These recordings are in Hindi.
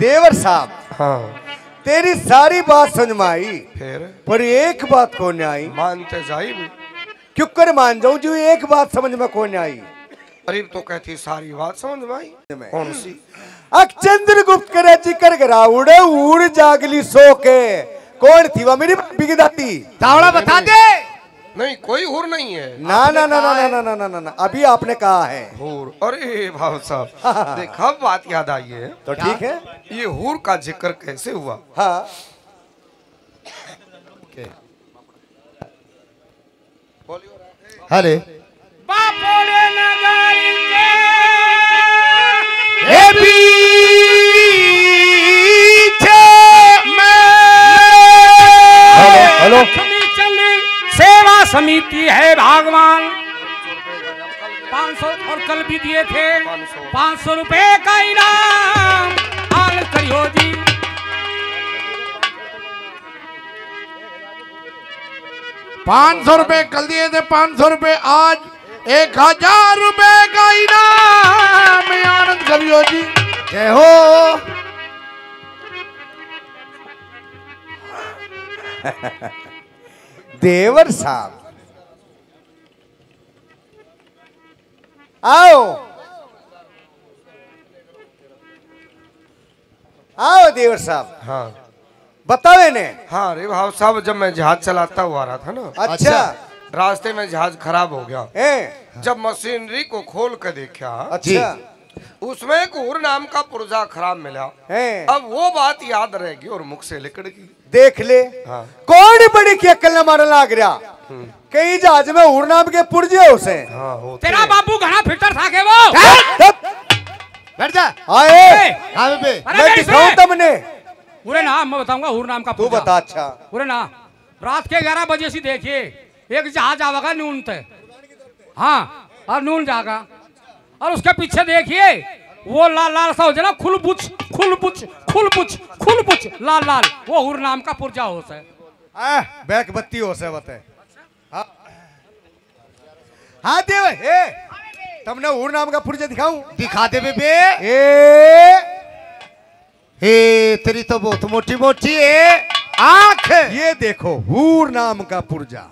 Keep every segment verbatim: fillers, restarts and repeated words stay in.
देवर साहब, हाँ तेरी सारी बात समझ में आई, फिर पर एक बात को नहीं आई। मानते साहिब, क्यों कर मान जाऊं जो एक बात समझ में को नहीं आई। गरीब तो कहती सारी बात समझ में आई। कौन सी? अक चंद्रगुप्त करे जिक्र करा उड़े उड़ जागली सो के, कौन थी वह मेरी बिगदाती? तावड़ा बता दे। नहीं कोई हूर नहीं है। ना ना ना ना ना ना ना ना ना अभी आपने कहा है हूर। अरे भाव साहब देखा बात याद आई है तो ठीक है। ये हूर का जिक्र कैसे हुआ? हाँ हरे बापोले नगाई के हे पीछे मैं। हेलो हेलो सेवा समिति है भगवान, पाँच सौ और कल भी दिए थे पाँच सौ रुपए का इनाम आल करियो जी। पाँच सौ रुपए कल दिए थे, पाँच सौ रुपए आज एक हजार रुपए का इनाम आनंद करियो जी। जय हो देवर साहब। आओ आओ देवर साहब। हाँ बताओ इन्हें। हाँ अरे भाव साहब जब मैं जहाज चलाता हुआ आ रहा था ना, अच्छा रास्ते में जहाज खराब हो गया ए? जब मशीनरी को खोल कर देखा, अच्छा उसमें एक हूर नाम का पुर्जा खराब मिला। अब वो बात याद रहेगी और मुख से लिकड़ गई। देख ले हाँ। कौन बड़ी की अक्ल मारा लाग रहा, कई जहाज में हूर नाम के पुर्जे उसे हाँ, तेरा बाबू घना फिटर था के वो। बैठ जा आए मैं दिखाऊं तुमने पूरे नाम। मैं बताऊंगा हूर नाम का, तू बता। अच्छा पूरे नाम रात के ग्यारह बजे से देखिए एक जहाज आवागा नून थे, हाँ और नून जागा और उसके पीछे देखिए वो लाल लाल सा हो जाए ना खुलबुच खुलबुच खुलबुच खुलबुच लाल लाल, वो हूर नाम का पुर्जा हो से बैक बत्ती हो से बताए। हाँ देव हे तुमने हूर नाम का पुर्जा दिखाऊं? दिखा दे बे। हे तेरी तो बहुत मोटी मोटी है आँख। ये देखो हूर नाम का पुर्जा,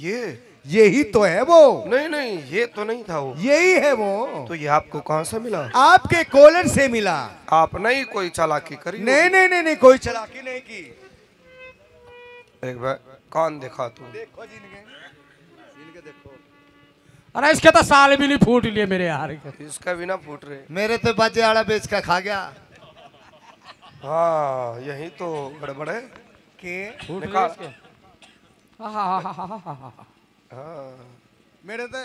ये यही तो है वो। नहीं नहीं ये तो नहीं था वो, यही है वो। तो ये आपको कहाँ से मिला? आपके कॉलर से मिला। आपने ही कोई चालाकी करी? नहीं नहीं नहीं नहीं कोई चालाकी नहीं की। एक बार कान दिखा तू। देखो जिनके जिनके देखो। अरे इसके तो साल भी नहीं फूट लिए मेरे यार, इसका भी ना फूट रहे मेरे तो बाजे आड़ा बेच का खा गया। हाँ यही तो गड़बड़ है के। हाँ। मेरे तो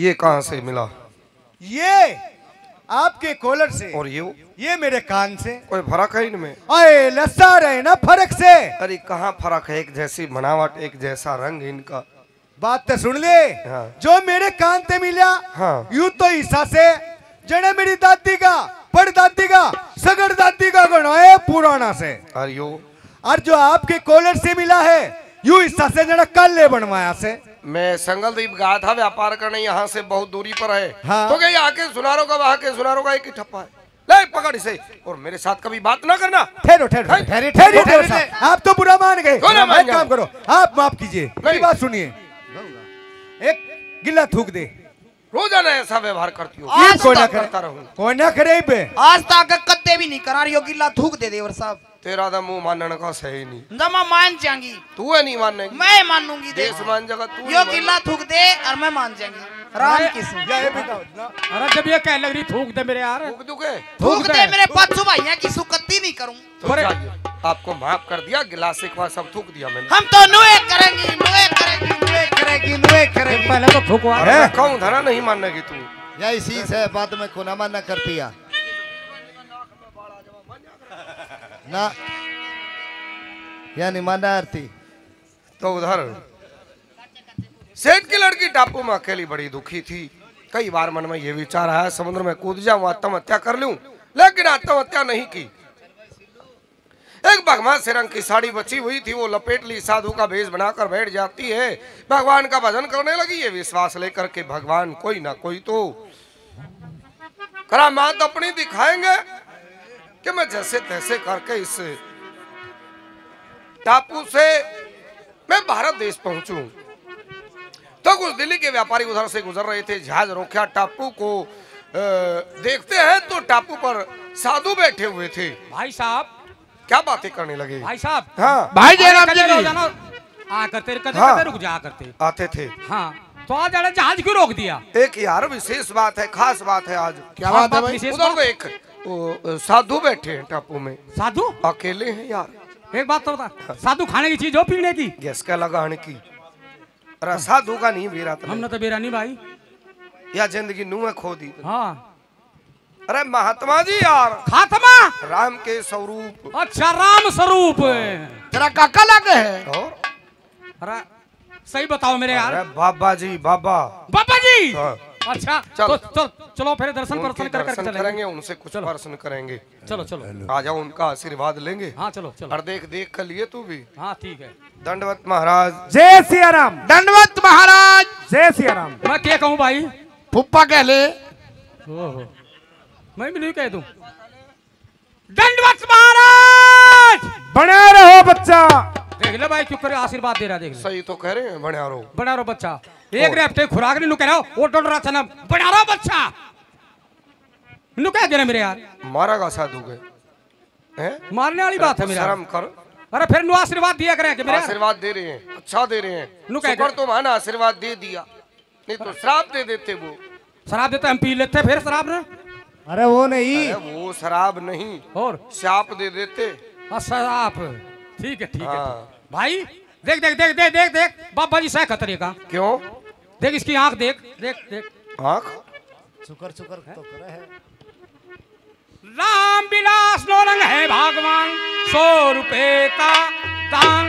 ये कहाँ से मिला? ये आपके कॉलर से और ये ये मेरे कान से। कोई फर्क है इनमें? अरे लस्सा रहे ना फर्क से। अरे कहाँ फर्क है, एक जैसी बनावट एक जैसा रंग इनका। बात तो सुन ले। हाँ। जो मेरे कान से मिला हाँ। यूँ तो हिस्सा से जड़े मेरी दादी का बड़ दादी का सगर दादी का गणा है पुराना से। अरे यो और जो आपके कॉलर से मिला है यूं हिस्सा से जरा कल ले बनवाया से। मैं संगलदीप गया था व्यापार करने, यहाँ से बहुत दूरी पर है हाँ। तो क्या आके सुनारो का वहाँ के सुनारो का एक ही ठप्पा है, ले पकड़ इसे और मेरे साथ कभी बात ना करना। ठहरो ठहरो ठहरे ठहरे आप तो बुरा मान गए। एक काम करो आप माफ कीजिए, मेरी बात सुनिए, एक गिला थूक दे। रोजाना ऐसा व्यवहार करती हो? कोना करता रहूं, कोना करे पे आज तक कत्ते भी नहीं करा रही हो। गिला थूक दे देवर साहब। तेरा तो मुँह मानने का सही नहीं, जमा मान जाएंगी। तू है नहीं मानने, मैं मानूंगी। देश मान जाएगा, तू यो गिला थूक दे और मैं मान जाएंगी। राम किस्म अरे जब ये कह लग रही थूक दे मेरे यार, थूक दूंगे थूक दे मेरे पाँच भाइयों की सुकत्ती नहीं करूँ। आपको माफ कर दिया, गिलास सिखवा सब थूक दिया मैंने। हम तो नुए करेंगी नुए करेंगी नुए करेंगी नुए करेंगी। पहले तो थूकवा कहूँ धरा नहीं मानने की तू, या इसी से बात में को ना मानना करती है ना, या नहीं माना आरती। तो उधर सेठ की लड़की टापू में अकेली बड़ी दुखी थी। कई बार मन में ये विचार आया समुद्र में कूद जाऊँ आत्महत्या कर लूँ, लेकिन आत्महत्या नहीं की। एक भगवान से रंग की साड़ी बची हुई थी, वो लपेट ली। साधु का भेष बनाकर बैठ जाती है, भगवान का भजन करने लगी। ये विश्वास लेकर के भगवान कोई ना कोई तो करामात अपनी दिखाएंगे। कि मैं जैसे तैसे करके इस टापू से मैं भारत देश पहुंचूं। तो कुछ दिल्ली के व्यापारी उधर से गुजर रहे थे, जहाज रोका, टापू को देखते हैं तो टापू पर साधु बैठे हुए थे। भाई साहब क्या बातें करने लगे। भाई साहब हाँ। भाई जयराम जी आ करते करते हाँ। रुक जा करते आते थे हाँ। तो आज जहाज क्यों रोक दिया। एक यार विशेष बात है, खास बात है आज। क्या बात है भाई। उधर एक साधु बैठे हैं टापू में। साधु अकेले हैं यार। एक बात तो बता, साधु खाने की चीज हो पीने की, गैस का लगाने की, साधु का नहीं बेरा। हमने तो बेरा नहीं भाई, या जिंदगी नू में खो दी हाँ। अरे महात्मा जी यार, खात्मा राम के स्वरूप। अच्छा राम स्वरूप तेरा काका लगे है। और अरे सही बताओ मेरे यार। बाबा जी बाबा बाबा जी हाँ। अच्छा चलो चलो तो, तो, चलो फिर दर्शन दर्शन कर, कर, करेंगे उनसे, कुछ दर्शन करेंगे। चलो चलो आ जाओ, उनका आशीर्वाद लेंगे हाँ। चलो चलो और देख देख कर लिए तू भी हाँ ठीक है। दंडवत महाराज जय सिया राम। दंडवत महाराज जय सिया राम। मैं क्या कहूँ भाई, फुप्पा कह ले, मैं भी नहीं कह दूं। दंडवत महाराज बने रहो बच्चा। देख ले भाई क्यों करे, आशीर्वाद दे रहा। देख ले सही तो कह रहे हैं, बने रहो बने रहो बच्चा। एक रेपटे खुराक नहीं कह रहा वो डोल रहा चना, बने रहो बच्चा नु कह दे रहे मेरे यार। मारेगा साधु के हैं, मारने वाली बात है मेरे। शर्म कर। अरे फिर नु आशीर्वाद दिया करे कि मेरे। आशीर्वाद दे रहे हैं, अच्छा दे रहे हैं नु कह। तो माना आशीर्वाद दे दिया, नहीं तो शराब दे देते। वो शराब देते हम पी लेते फिर शराब ने। अरे वो नहीं, अरे वो शराब नहीं और श्राप दे देते। श्राप ठीक है ठीक हाँ। है भाई देख देख देख देख देख देख बाबा जी सह खतरे का। क्यों देख इसकी आंख देख देख देख आंख चुकर चुकर है? तो करे है। राम विलास नौरंग है भगवान, सौ रुपए का दान।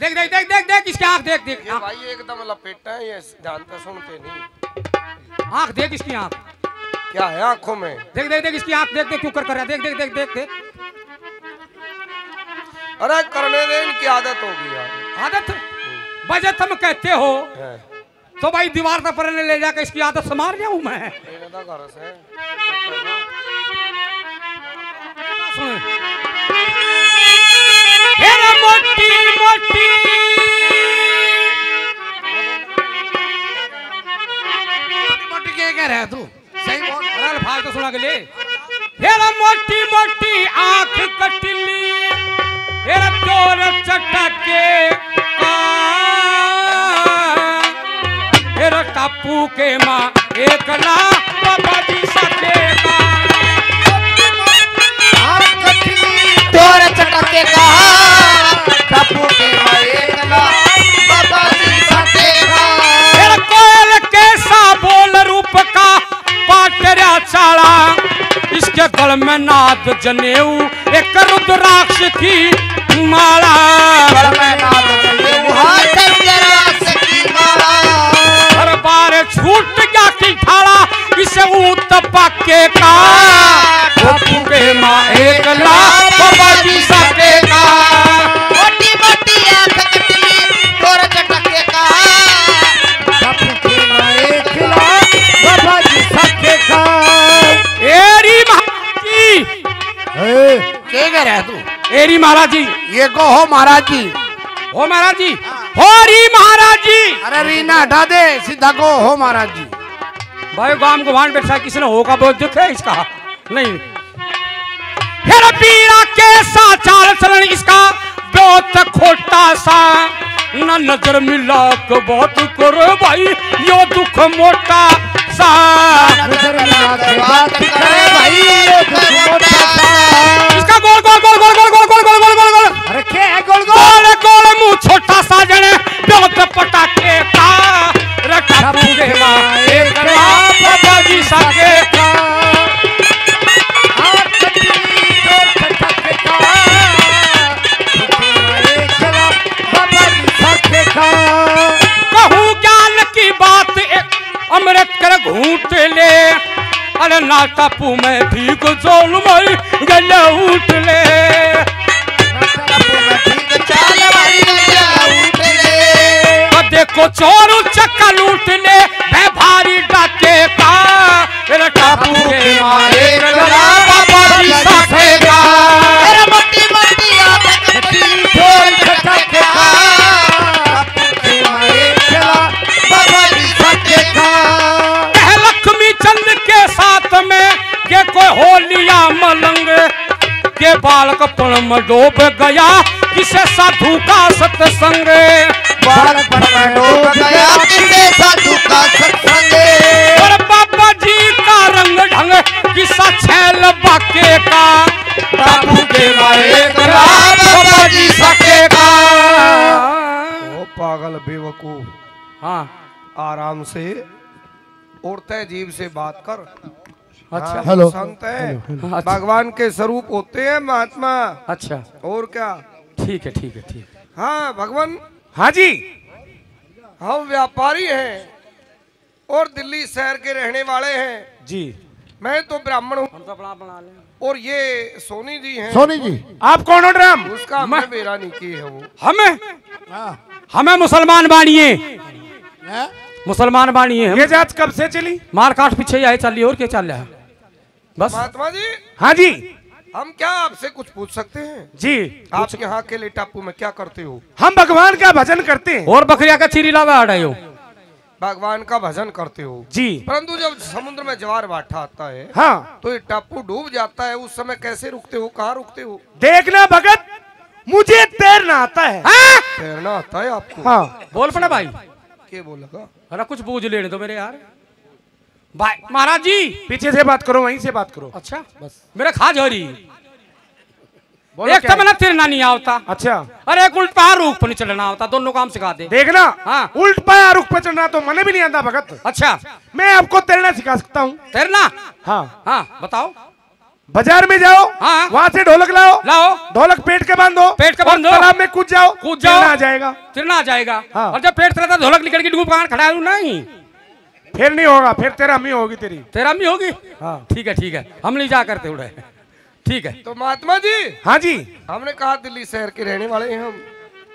देख देख देख देख देख इसकी आंख देख देख। ये भाई एकदम लपेटा है, ये जानता सुनते नहीं। आंख देख इसकी आंख क्या है, आंखों में देख देख देख इसकी आंख देख देख क्यों कर कर रहा है। देख देख देख देख देख अरे करने दे, इनकी आदत हो गई यार। आदत बजट हम कहते हो तो भाई दीवार पर पड़ने ले जाकर इसकी आदत संभाल जाऊं मैं। मोटी मोटी क्या कह रहा है तू, फालतू सुना के ले। हेरा मोटी मोटी आंख कटिली, हेरा चोर चटके हेरा टापू के माँ एकला बाबा जी सकेगा। आंख कटिली चोर चटके का टापू के माँ एकला बाबा जी सकेगा। हेरा कोयल कैसा बोल रूप का पाटरा चाला, इसके गल में नाद जनेऊ एक रुद्राक्ष की माला। हर बार छूट गया की ठाला, इसे ऊत पक्के का बापू के माँ एकला बाबा जी सकेगा। एरी महाराज जी ये को हो महाराज जी, हो महाराज जी हो री महाराज जी। अरे रीना हटा दे, सीधा को हो महाराज जी। भाई गांव गुवान बैठा किसी ने होगा बहुत दुख है इसका नहीं। हेरा पीरा कैसा चाल चलन इसका बहुत खोटा सा, ना नजर मिला तो बहुत करो भाई यो दुख मोटा सा। नजर मिला तो बात करे भाई यो दुख मोटा सा। इसका गोल गोल गोल गोल गोल गोल गोल गोल गोल गोल अरे क्या है गोल गोल गोल मुंह छोटा सा जने बहुत पटाखे का रखा पूरे मां एक रात बाबा जी सके का। कहूँ ज्ञान की बात एक अमृत कर घूट ले, अरे ना टापू में भी जोल मई गले उठ ले। देखो चोरू चक्का लूट ले, मैं भारी डाके का टापू के मारे। दरिया मलंग के बाल कपड़ में डूब गया किसे साधु का सत्संग। बाल कपड़ में डूब गया किसे साधु का सत्संग। और बाबा जी का रंग ढंग किसा छैल बाके का बाबू के मारे करा बाबा जी सके का। ओ पागल बेवकूफ, हाँ आराम से औरतें जीव से बात कर। अच्छा हेलो, संत है भगवान के स्वरूप होते हैं महात्मा। अच्छा और क्या, ठीक है ठीक है ठीक। हाँ भगवान, हाँ जी हम व्यापारी हैं और दिल्ली शहर के रहने वाले हैं जी। मैं तो ब्राह्मण हूँ और ये सोनी जी हैं। सोनी जी आप कौन हो? ड्राम उसका हमें बेरानी की है वो। हमें हमें मुसलमान बानिए, मुसलमान बानी है। ये जांच कब से चली? मार काट पीछे आए चल रही और क्या चल रहा है बस। महात्मा जी हाँ जी, हम क्या आपसे कुछ पूछ सकते हैं? जी आप यहाँ अकेले टापू में क्या करते हो? हम भगवान का भजन करते हैं। और बकरिया का चीरी लावा अड़ाए हो? भगवान का भजन करते हो जी। परंतु जब समुद्र में ज्वार भाटा आता है हाँ तो ये टापू डूब जाता है, उस समय कैसे रुकते हो, कहाँ रुकते हो? देखना भगत, मुझे तैरना आता है। तैरना आता है आपको? हाँ। बोल पड़ा भाई, क्या बोला? अरे कुछ बोझ लेने दो मेरे यार। भाई महाराज जी पीछे से बात करो, वहीं से बात करो। अच्छा बस मेरा खा जा रही। एक तो मैंने तिरना नहीं आवता। अच्छा अरे एक उल्ट पैर रूख पर नहीं चलना आवता, दोनों काम सिखा दे। देखना हाँ उल्ट पैर रूख पर चलना तो मैंने भी नहीं आता भगत। अच्छा मैं आपको तैरना सिखा सकता हूँ। तैरना? हाँ हाँ बताओ। बाजार में जाओ हाँ, वहाँ से ढोलक लाओ लाओ, ढोलक पेट के बांधो पेट के बांधो, तालाब में कूद जाओ कूद जाओ, आ जाएगा तिरना आ जाएगा हाँ। और जब पेट चलाता ढोलक निकल के डूब कहाँ खड़ा हूँ नहीं, फिर नहीं होगा, फिर तेरा अम्मी होगी। तेरी तेरा अम्मी होगी हाँ। ठीक है ठीक है, हम नहीं जा करते उड़े। ठीक है तो महात्मा जी हाँ जी, हमने कहा दिल्ली शहर के रहने वाले हैं हम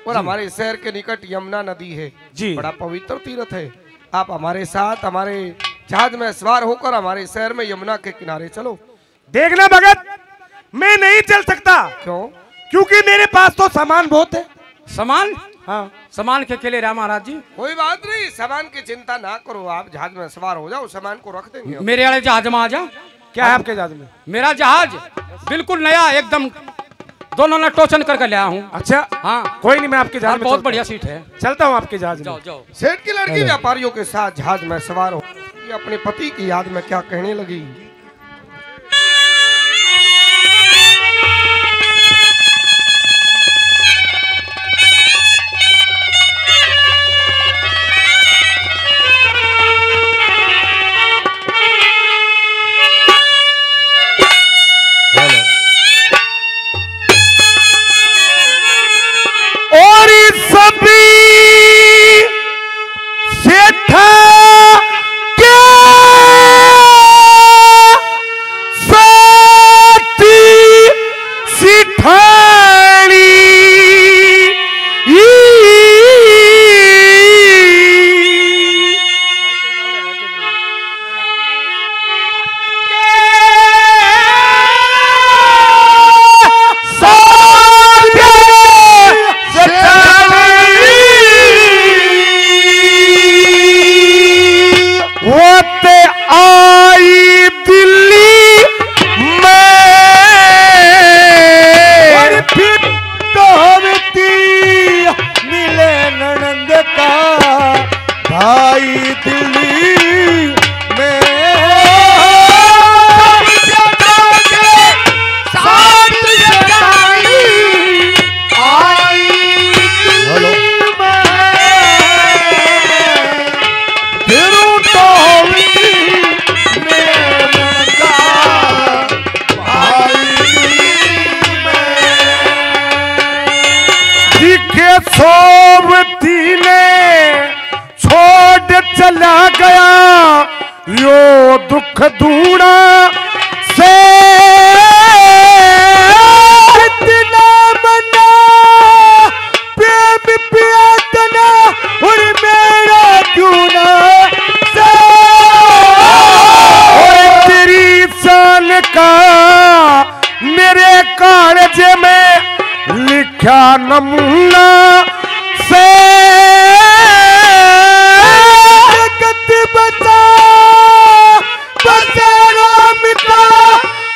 और हमारे शहर के निकट यमुना नदी है जी, बड़ा पवित्र तीर्थ है। आप हमारे साथ हमारे जहाज में सवार होकर हमारे शहर में यमुना के किनारे चलो। देखना भगत मैं नहीं चल सकता। क्यों? क्योंकि मेरे पास तो सामान बहुत है। सामान? हाँ सामान के अकेले राम महाराज जी। कोई बात नहीं, सामान की चिंता ना करो, आप जहाज में सवार हो जाओ, सामान को रख देंगे। मेरे वाले जहाज में आ जाओ। क्या है आपके जहाज में? मेरा जहाज बिल्कुल नया एकदम, दोनों ने टोचन करके लाया हूँ। अच्छा हाँ कोई नहीं, मैं आपके जहाज में बहुत बढ़िया सीट है, चलता हूँ आपके जहाज में। सेठ की लड़की व्यापारियों के साथ जहाज में सवार हो अपने पति की याद में क्या कहने लगी।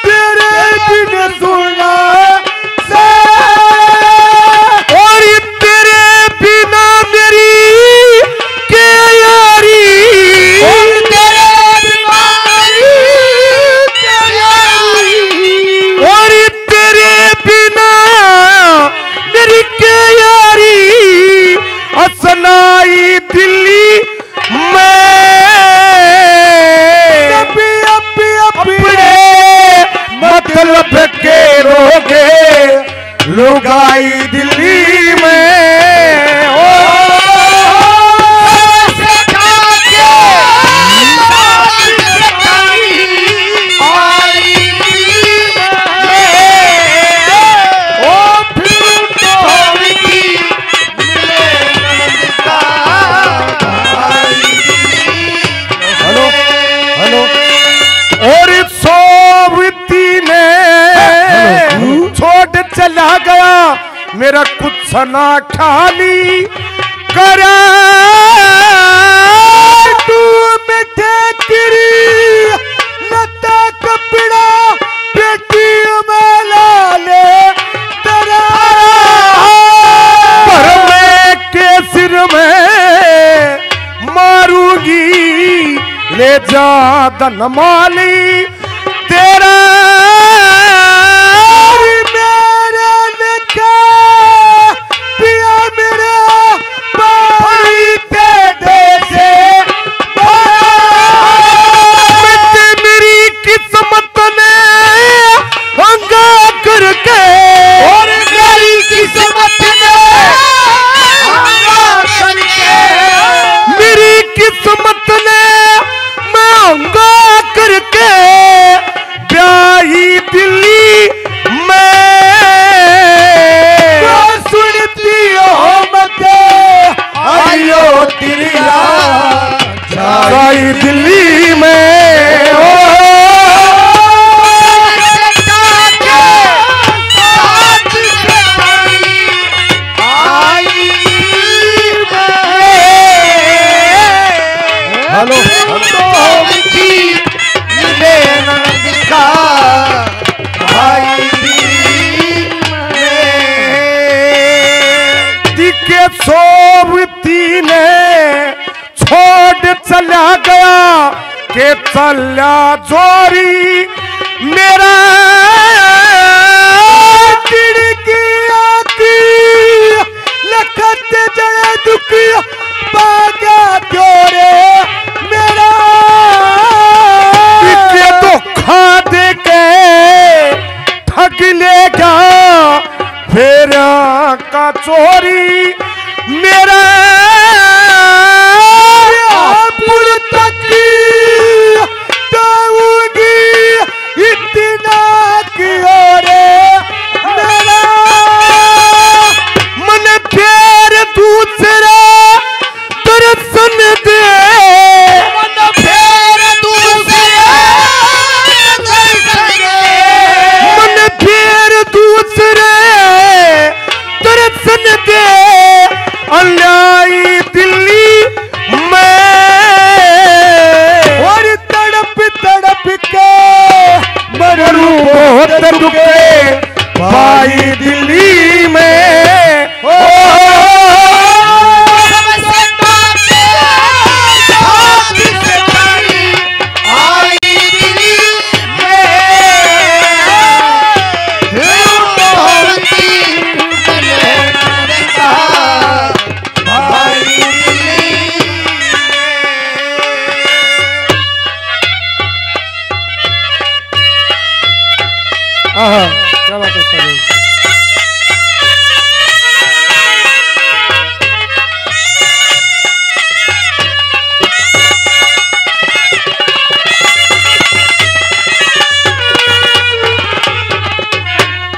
तेरे झटके रोके लुगाई दिल्ली में ओ चला गया मेरा कुछ ना खाली करा तू बैठे तेरी लता कपड़ा बेटी में लाले तेरा पर मैं के सिर में मारूंगी ले जा दन माली तेरा के चला जोरी मेरा तिड़किया की लखत जय दुखी पागा जोरे मेरा इतने धोखा दे के ठग लेगा फेरा का चोरी मेरा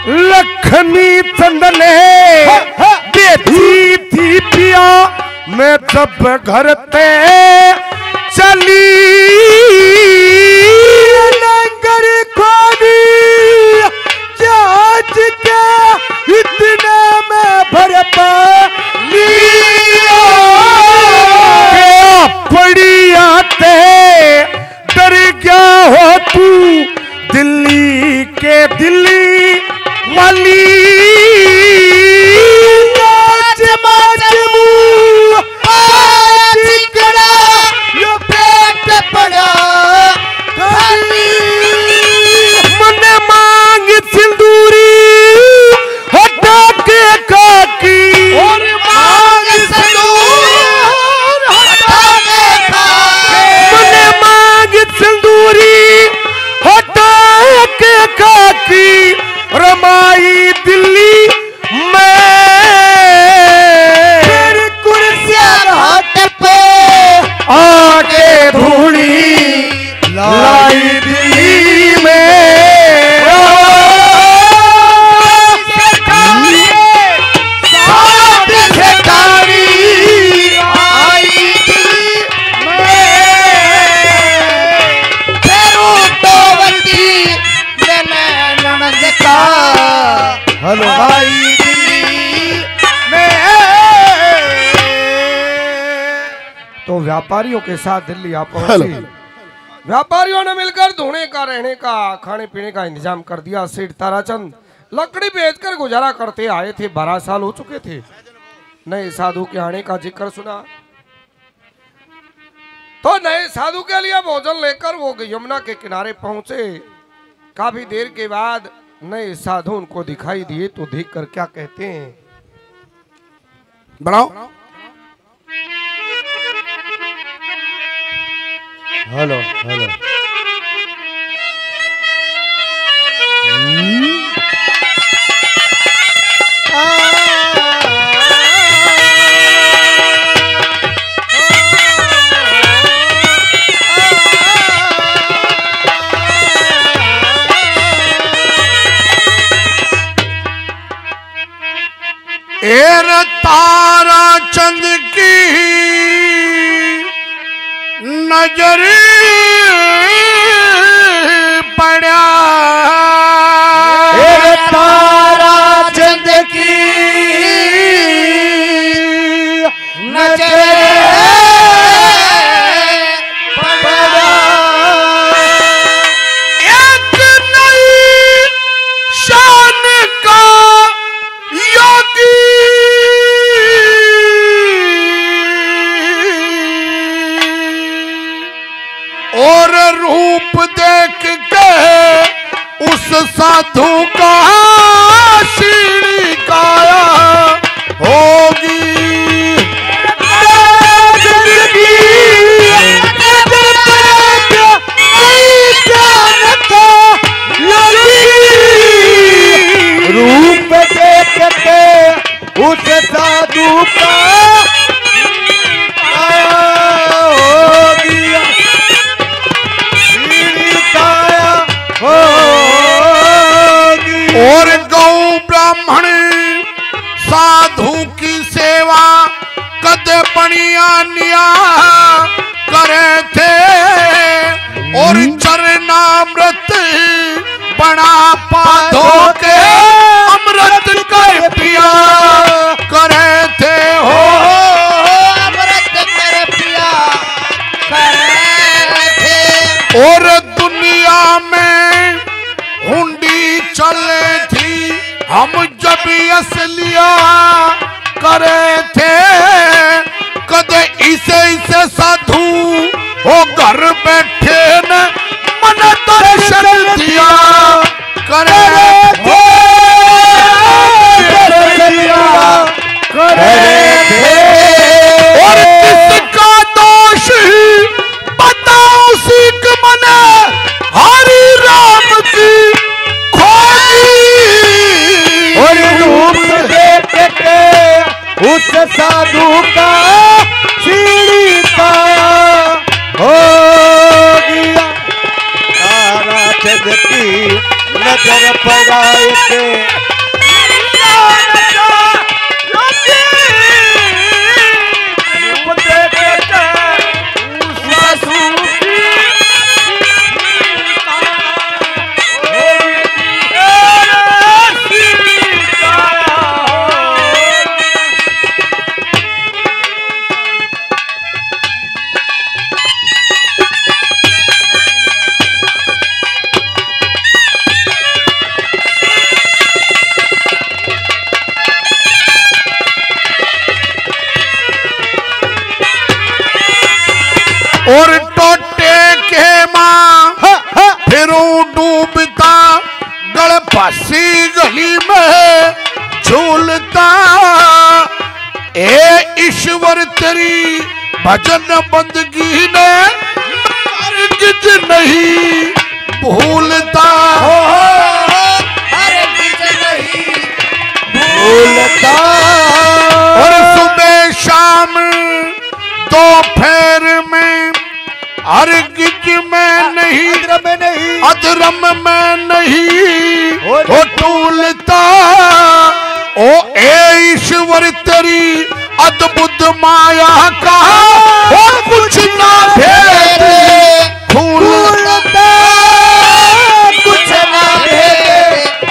लक्ष्मी चंद ने बेटी थी पिया मैं जब घर पे चली की ताराचंद का हलवाई दिल्ली में। तो व्यापारियों के साथ दिल्ली आप पहुंची। व्यापारियों ने मिलकर धोने का, रहने का, खाने पीने का इंतजाम कर दिया। सेठ ताराचंद लकड़ी बेचकर गुजारा करते आए थे। बारह साल हो चुके थे। नए साधु के आने का जिक्र सुना तो नए साधु के लिए भोजन लेकर वो यमुना के किनारे पहुंचे। काफी देर के बाद नए साधु उनको दिखाई दिए। तो देखकर क्या कहते हैं, बनाओ हेलो हेलो एर ताराचंद की नजर साधु का सीढ़ी काया होगी। रूप देख के उस साधु का साधु की सेवा कदे पणिया निया करे थे और चरणामृत बना पाधो के अमृत कर पिया करे थे। हो अमृत कर पिया करे थे। और दुनिया में हुंडी चले थी, हम जब असलिया करे थे। कदे इसे इसे साधु हो घर बैठे न मन दर्शन दिया करे थे। और किसका दोष पता उसी के मन हरि राम की उस साधु का सीढ़ी पाया हो गया। ताराचंद की नजर पड़ाए थे। और टोटे के माँ फिर डूबता गल फसी गली में झूलता। ए ईश्वर तेरी भजन बंदगी ने हरगिज नहीं भूलता। हो हरगिज नहीं भूलता। और सुबह शाम दोपहर में अर्घ्य में नहीं, अधर्म में नहीं, अधर्म में नहीं हो टूलता। ओ ए ईश्वर तेरी अद्भुत माया का हो कुछ ना भेद भूलता, कुछ ना भेद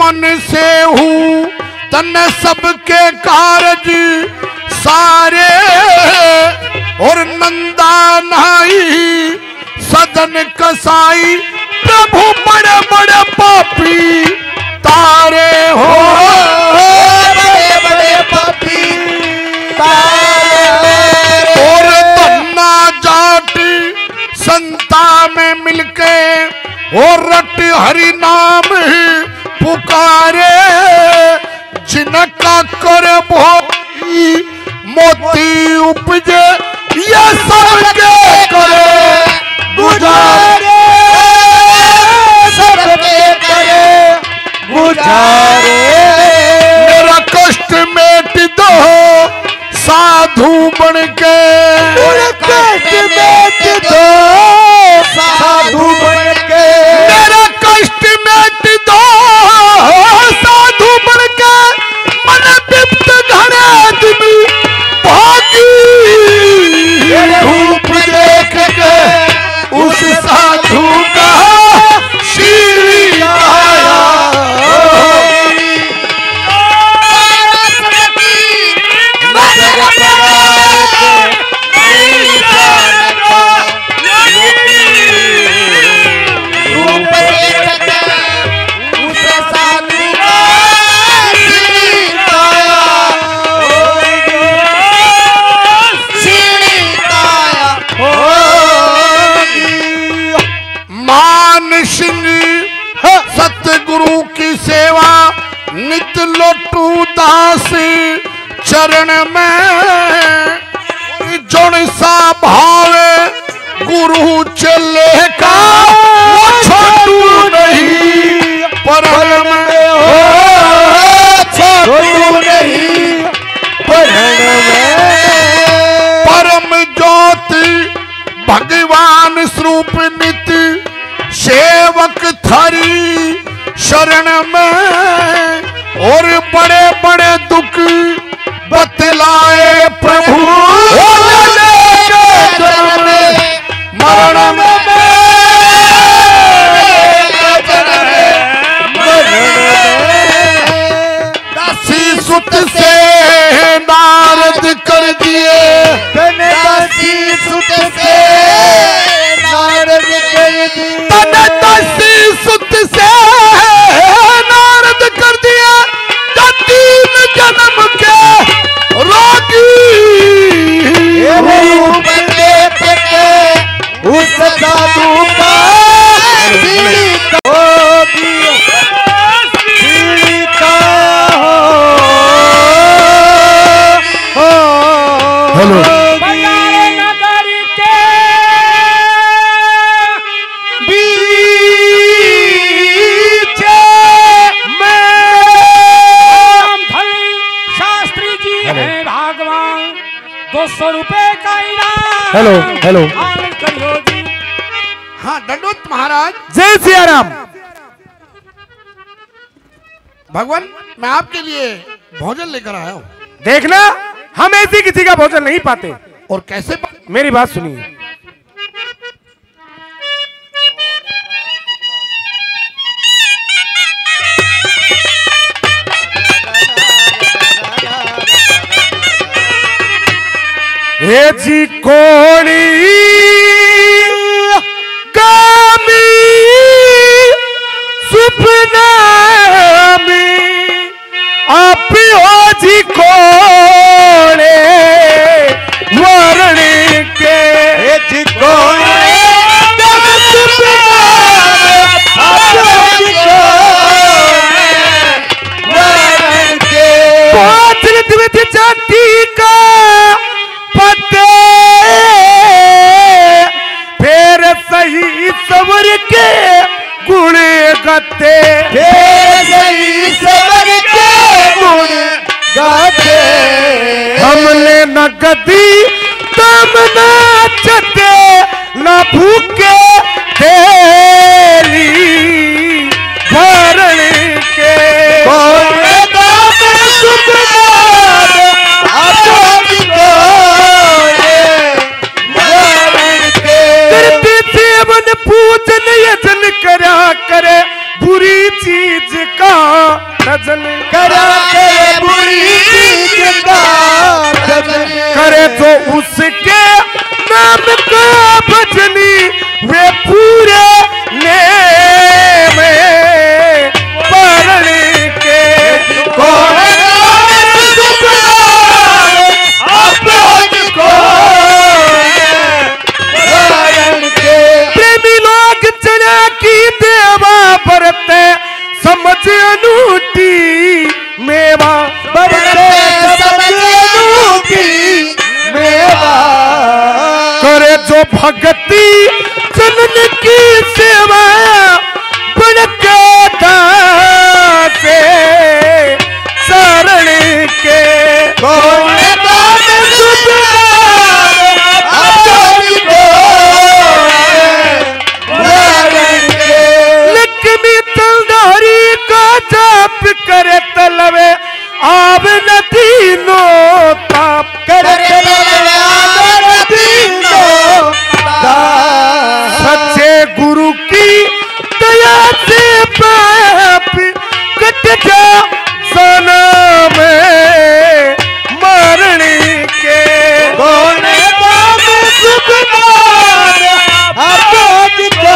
मन से हूँ तन सबके कारज सारे, और नंदा नाई सदन कसाई प्रभु बड़े बड़े पापी तारे हो, बड़े बड़े पापी तारे। और तन्ना जाति संता में मिलके और रट हरि नाम ही पुकारे, जिनका करे भोगी मोती उपजे, ये सबके करे गुजारे, सबके करे गुजारे। मेरा कष्ट मेट दो साधु बन के, मेरा कष्ट मेट दो साधु बन के, मेरा कष्ट मेट दो साधु बन के, मन बिप्त धरे दिमी भागी। रूप देख के उस साधु का शीरी आया, सतगुरु की सेवा नित लोटू दास चरण में, जोड़ सा भावे गुरु चले का छोटू नहीं परम में, हो छोटू नहीं परम में। परम ज्योति भगवान स्वरूप नित सेवक थारी शरण में, और बड़े बड़े दुख बतलाए प्रभु मरण में, दसी सुत से नारद कर दिए, दसी सुत से नारद कर दिए, दसी सुत से नारद कर दिया, तीन जन्म के रोगी। रूप देख के उस साधु का शीरी का शीरी का हो। हेलो हेलो हेलो हाँ दंडोत महाराज जय सिया राम। भगवान मैं आपके लिए भोजन लेकर आया हूँ। देखना हम ऐसे किसी का भोजन नहीं पाते। और कैसे पा... मेरी बात सुनिए। हे जी कोड़ी कामी सुपना में आप हो जी कोड़े वरण के, हे जी कोड़े सुपना आप हो जी कोड़े वरण के, पांच द्विज जाति का फेर सही सबर के गुण गाते, फेर सही सबर के गुण गाते, हमने न गदी तम न चते न भूखे तेली भरण के, पूजन यजन करा करे बुरी चीज का भजन करा के मुरीद का भजन करे तो उसके नाम का भजनी वे पूरे नेम में पढ़ के कोई समझ अनूठी मेवा बरते समझ अनूठी मेवा करे जो भक्ति चलन की सेवा बनके दासे शरण के कोने दास सुधार अपनी को शरण के लक्ष्मी जाप करे तलवे आब नदीनो ताप करे तलवे आब नदीनो ताप सच्चे गुरु की दया से पाप कट जा सनम मरने के कोने बाप सुखदार आबाद को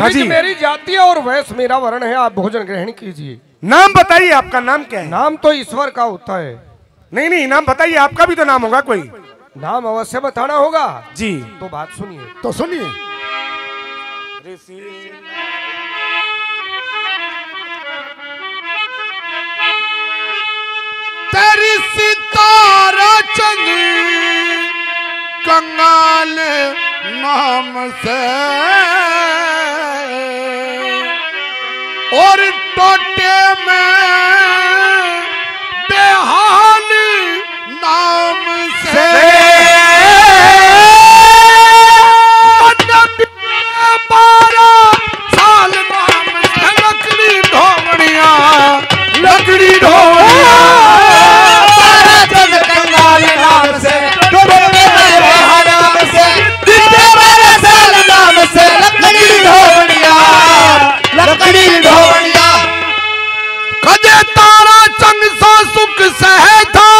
हाँ जी। मेरी जाति है और वैश्य मेरा वर्ण है, आप भोजन ग्रहण कीजिए। नाम बताइए, आपका नाम क्या है? नाम तो ईश्वर का होता है। नहीं नहीं, नाम बताइए, आपका भी तो नाम होगा कोई। नाम अवश्य बताना होगा जी। तो बात सुनिए, तो सुनिए। तेरी ताराचंद कंगाल नाम से और टोटे में बेहाली नाम से बारह साल नाम से लकड़ी ढोवनिया लकड़ी ढोवनिया ताराचंद कंगाल नाम से लकड़ी ढोवनिया कदे ताराचंद सा सुख सह था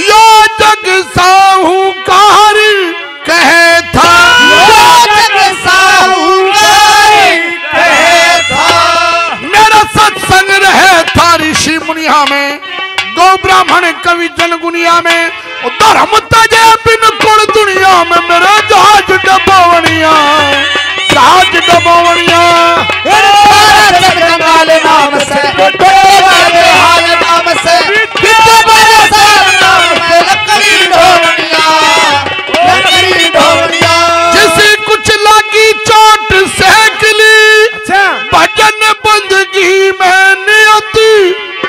यो जग साहूकार कहे था यो जग साहूकार कहे था मेरा सत्संग रहे था ऋषि मुनिया में गौ ब्राह्मण कवि जन गुनिया में धर्म तजे बिन कुल दुनिया में मेरा जहाज डबवनिया जहाज डबवनिया कंगाल नाम से बेहाल नाम से नाम से लकड़ी ढोवनिया लकड़ी ढोवनिया जिसे कुछ लगी चोट सहकली भजन बंदगी में नियति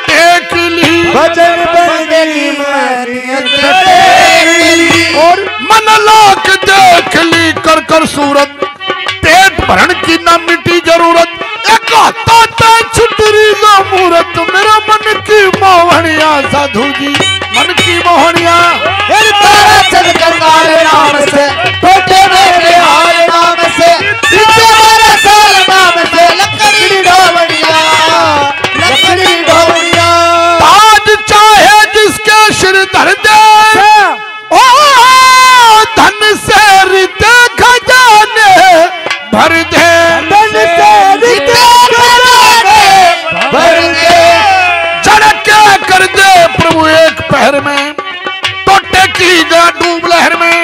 टेकली भजन बंदगी में नियति टेकली और मन लाख देख ली कर कर सूरत पेट भरण की न मिटी जरूरत छुटरी का मूरत मेरा मन की मोहनिया साधु जी मन की मोहनिया ताराचंद कंगाल नाम से टोटे में बेहाल नाम से साल नाम से लकड़ी ढोवनिया लकड़ी ढोवनिया ताज चाहे जिसके सिर धर दे ओ धन से रिते खजाने भर दे धन से रिते कर दे प्रभु एक पहर में टोटे की गया डूब लहर में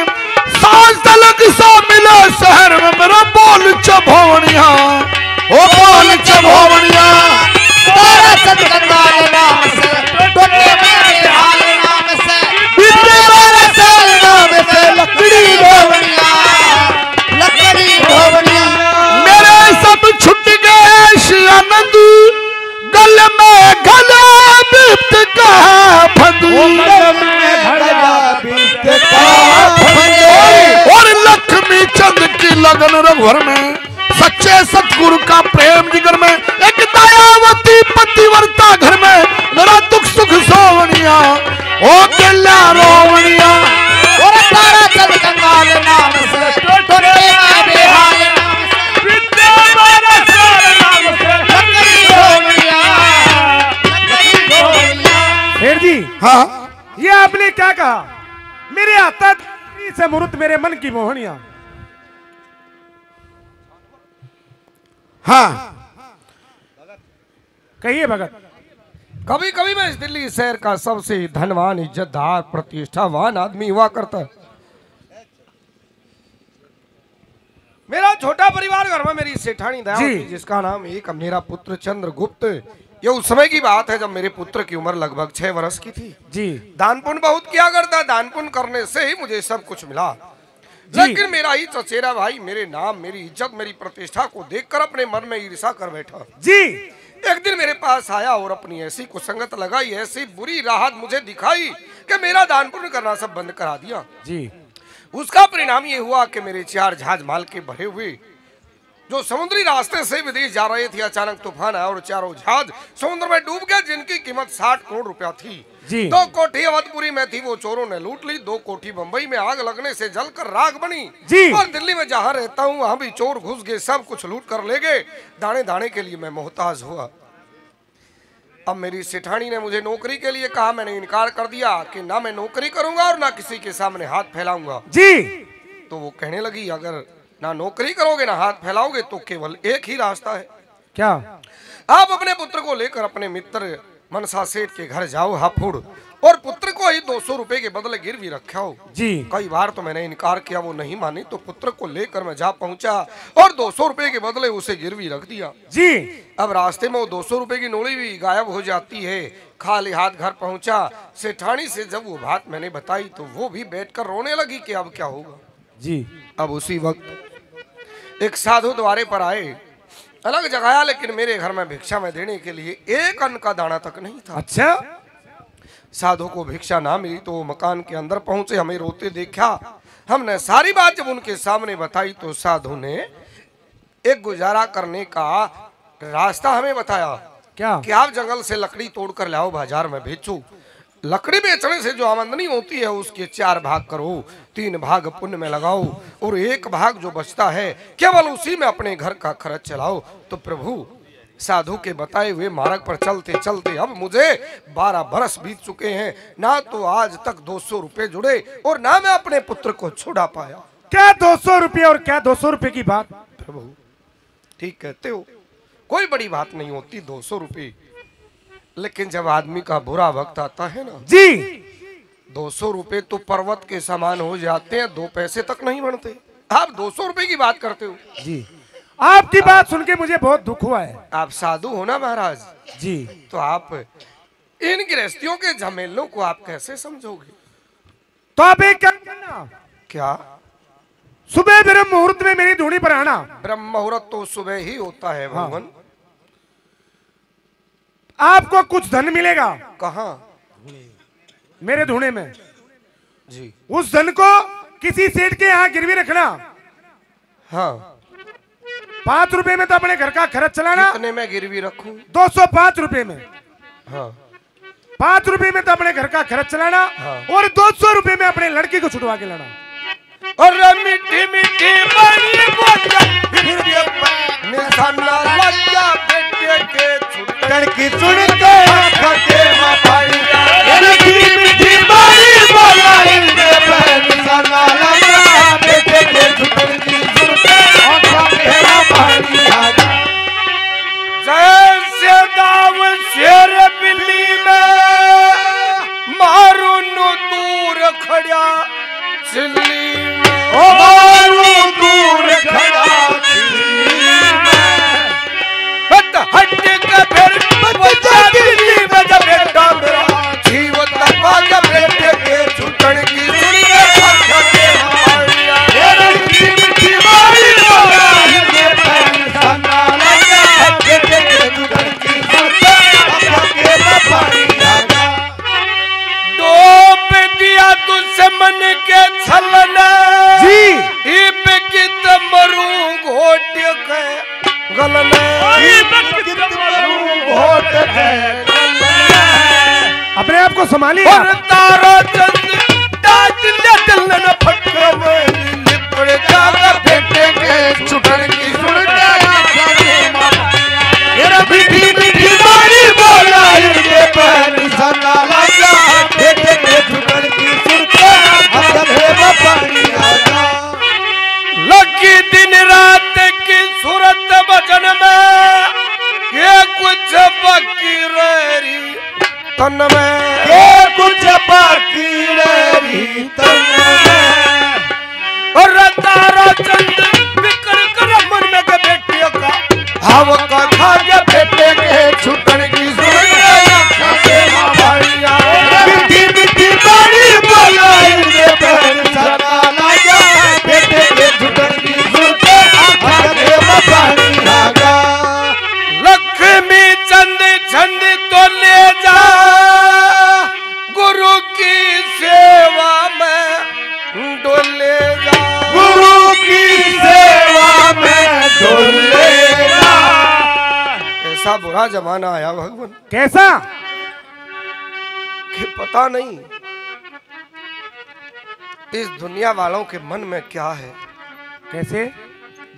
सांस तलक सा मिला शहर में मेरा बोल चभोवनिया ओ बोल चभोवनिया ताराचंद कंगाल नाम से टोटे में बेहाल नाम से बीते बारह साल नाम से लकड़ी ढोवनिया लकड़ी ढोवनिया मेरे सब छुट गए शियानंद गल में गला बीत का फंदू और लक्ष्मी चंद की लगन रघुवर में सच्चे सतगुरु का प्रेम जिगर में एक दयावती पतिवर्ता घर में मेरा दुख सुख सोवनिया ओ गला रोवनिया और ताराचंद कंगाल नाम से कहा, मेरे आता से मुहूर्त मेरे मन की मोहनिया। हाँ कहिए भगत। कभी कभी मैं इस दिल्ली शहर का सबसे धनवान, इज्जतदार, प्रतिष्ठावान आदमी हुआ करता। मेरा छोटा परिवार घर में मेरी सेठानी दया थी, जिसका नाम एक मेरा पुत्र चंद्रगुप्त। ये उस समय की बात है जब मेरे पुत्र की उम्र लगभग छह वर्ष की थी जी। दान पुण्य बहुत किया करता, दान पुण्य करने से ही मुझे सब कुछ मिला। लेकिन मेरा ही चचेरा भाई मेरे नाम, मेरी इज्जत, मेरी प्रतिष्ठा को देखकर अपने मन में ईर्षा कर बैठा जी। एक दिन मेरे पास आया और अपनी ऐसी कुसंगत लगाई, ऐसी बुरी राहत मुझे दिखाई कि मेरा दान पुण्य करना सब बंद करा दिया जी। उसका परिणाम ये हुआ कि मेरे चार जहाज माल के भरे हुए जो समुद्री रास्ते से विदेश जा रहे थे, अचानक तूफान आया और चारों जहाज समुद्र में डूब गया, जिनकी कीमत साठ करोड़ रुपया थी जी। दो कोठी अवधपुरी में थी, वो चोरों ने लूट ली। दो कोठी बंबई में आग लगने से जलकर राख बनी जी। और दिल्ली में जहाँ रहता हूँ वहाँ भी चोर घुस गए, सब कुछ लूट कर ले गए। दाने दाने के लिए मैं मोहताज हुआ। अब मेरी सेठानी ने मुझे नौकरी के लिए कहा, मैंने इनकार कर दिया कि ना मैं नौकरी करूंगा और ना किसी के सामने हाथ फैलाऊंगा जी। तो वो कहने लगी, अगर ना नौकरी करोगे ना हाथ फैलाओगे तो केवल एक ही रास्ता है। क्या? आप अपने पुत्र को लेकर अपने मित्र मनसा सेठ के घर जाओ हापुड़, और पुत्र को ही दो सौ रुपए के बदले गिरवी रखाओ जी। कई बार तो मैंने इनकार किया, वो नहीं मानी। तो पुत्र को लेकर मैं जा पहुंचा और दो सौ रुपए के बदले उसे गिरवी रख दिया जी। अब रास्ते में वो दो सौ रुपए की नोड़ी भी गायब हो जाती है। खाली हाथ घर पहुंचा। सेठानी से जब वो बात मैंने बताई तो वो भी बैठकर रोने लगी कि अब क्या होगा जी। अब उसी वक्त एक साधु द्वारे पर आए, अलग जगाया, लेकिन मेरे घर में भिक्षा में देने के लिए एक अन्न का दाना तक नहीं था। अच्छा। साधु को भिक्षा ना मिली तो वो मकान के अंदर पहुंचे, हमें रोते देखा। हमने सारी बात जब उनके सामने बताई तो साधु ने एक गुजारा करने का रास्ता हमें बताया। क्या? कि आप जंगल से लकड़ी तोड़कर लाओ, बाजार में बेचो। लकड़ी बेचने से जो आमदनी होती है उसके चार भाग करो, तीन भाग पुण्य में लगाओ और एक भाग जो बचता है केवल उसी में अपने घर का खर्च चलाओ। तो प्रभु, साधु के बताए हुए मार्ग पर चलते चलते अब मुझे बारह बरस बीत चुके हैं, ना तो आज तक दो सौ रुपये जुड़े और ना मैं अपने पुत्र को छुड़ा पाया। क्या दो सौ रुपये और क्या दो सौ रुपये की बात। प्रभु ठीक कहते हो, कोई बड़ी बात नहीं होती दो सौ रुपये, लेकिन जब आदमी का बुरा वक्त आता है ना जी, दो सौ रुपये तो पर्वत के समान हो जाते हैं, दो पैसे तक नहीं बनते। आप दो सौ रुपये की बात करते हो जी। आपकी आप, बात सुन के मुझे बहुत दुख हुआ है। आप साधु हो ना महाराज जी, तो आप इन गृहस्थियों के झमेलों को आप कैसे समझोगे। तो आप एक काम करना। क्या? सुबह ब्रह्म मुहूर्त में मेरी धूनी पर आना। ब्रह्म मुहूर्त तो सुबह ही होता है भगवान। हाँ। आपको कुछ धन मिलेगा। कहाँ? मेरे धुने में जी। उस धन को किसी सेठ के यहाँ गिरवी रखना। हाँ। पांच रुपए में तो अपने घर का खर्च चलाना। कितने में गिरवी रखूं? दो सौ पांच रुपए में। हाँ। पांच रुपए में तो अपने घर का खर्च चलाना। हाँ। और दो सौ रुपए में अपने लड़की को छुड़वा के लाना। और मिठी मिठी लड़की सुन के जैसे दाव शेर बिल्ली में मारू नु दूर खड़ा चिल्ली मारू दूर खड़ा हट्टे का फिर बच्चा दिल्ली में जब बेटा मेरा जीवन तपा जब बेटे के छुटन की सुनी है अच्छा के हमारिया तेरे की मिठी बारी बोला ये पैन सना लगा हट्टे के छुटन की सुनता अच्छा के हमारिया दो पे दिया तुझसे मन के छलना जी इप की तमरू घोट के गलना अपने आप को संभालिए। ताराचंद बोला ऐसा बुरा जमाना आया भगवान, कैसा कि पता नहीं इस दुनिया वालों के मन में क्या है। कैसे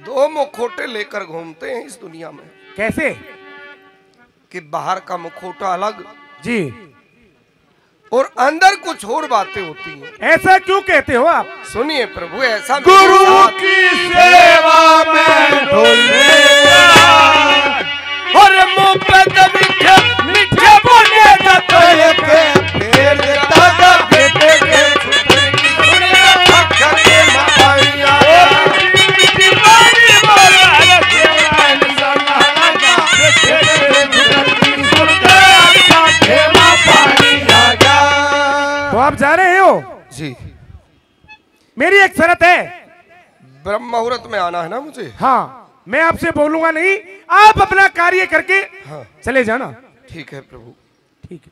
दो मुखोटे लेकर घूमते हैं इस दुनिया में, कैसे कि बाहर का मुखोटा अलग जी और अंदर कुछ और बातें होती हैं। ऐसा क्यों कहते हो आप? सुनिए प्रभु, ऐसा गुरु की सेवा में और मिठे मिठे बोले जी। मेरी एक शर्त है, ब्रह्म मुहूर्त में आना है ना मुझे। हाँ, मैं आपसे बोलूंगा नहीं, आप अपना कार्य करके हाँ। चले जाना। ठीक है प्रभु, ठीक है।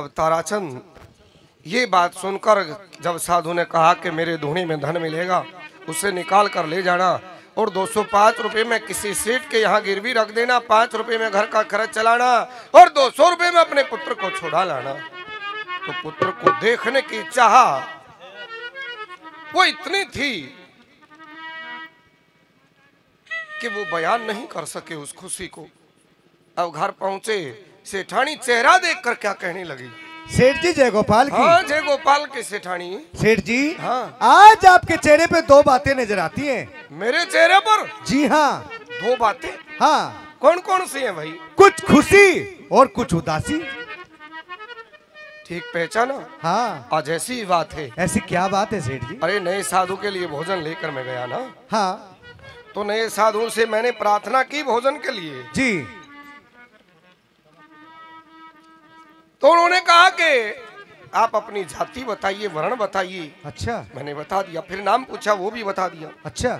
अब ताराचंद ये बात सुनकर जब साधु ने कहा कि मेरे धूनी में धन मिलेगा उसे निकाल कर ले जाना और दो सौ पाँच रुपये में किसी सेठ के यहाँ गिरवी रख देना, पाँच रुपये में घर का खर्च चलाना और दो सौ रुपये में अपने पुत्र को छोड़ा लाना। तो पुत्र को देखने की चाह वो इतनी थी कि वो बयान नहीं कर सके उस खुशी को। अब घर पहुंचे, सेठानी चेहरा देखकर क्या कहने लगी, सेठ जी जय गोपाल की। हाँ, जय गोपाल की सेठानी। सेठ जी हाँ, आज आपके चेहरे पे दो बातें नजर आती हैं। मेरे चेहरे पर? जी हाँ, दो बातें। हाँ, कौन कौन सी हैं भाई? कुछ खुशी और कुछ उदासी। ठीक पहचाना? हाँ, आज ऐसी बात है। ऐसी क्या बात है सेठ जी? अरे नए साधु के लिए भोजन लेकर मैं गया ना। हाँ, तो नए साधु से मैंने प्रार्थना की भोजन के लिए जी। तो उन्होंने कहा कि आप अपनी जाति बताइए, वर्ण बताइए। अच्छा, मैंने बता दिया। फिर नाम पूछा, वो भी बता दिया। अच्छा,